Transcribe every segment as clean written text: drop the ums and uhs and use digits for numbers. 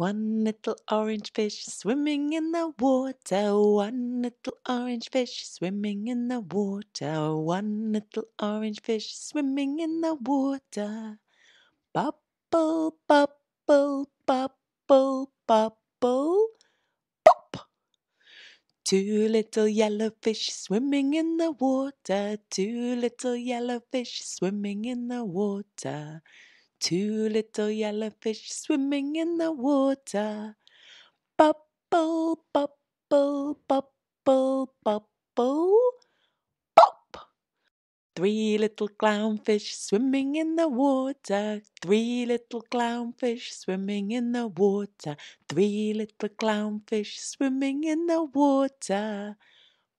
One little orange fish swimming in the water. One little orange fish swimming in the water. One little orange fish swimming in the water. Bubble, bubble, bubble, bubble, pop! Two little yellow fish swimming in the water. Two little yellow fish swimming in the water. Two little yellow fish swimming in the water. Bubble, bubble, bubble, bubble, pop! Three little clownfish swimming in the water. Three little clownfish swimming in the water. Three little clownfish swimming in the water.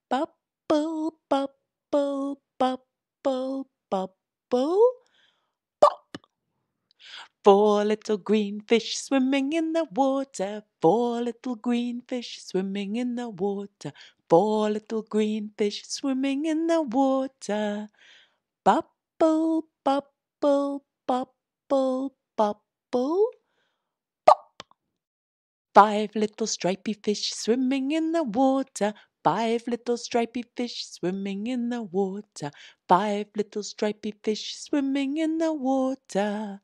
Bubble, bubble, bubble, bubble. Four little green fish swimming in the water. Four little green fish swimming in the water. Four little green fish swimming in the water. Bubble, bubble, bubble, bubble, pop! Five little stripy fish swimming in the water. Five little stripy fish swimming in the water. Five little stripy fish swimming in the water.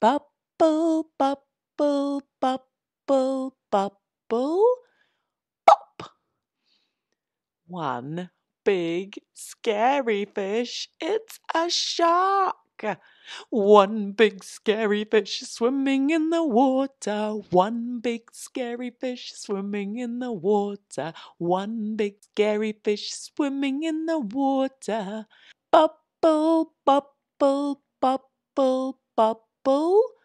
Bubble, bubble, bubble, bubble, pop! One big scary fish, it's a shark! One big scary fish swimming in the water. One big scary fish swimming in the water. One big scary fish swimming in the water. Bubble, bubble, bubble, bubble.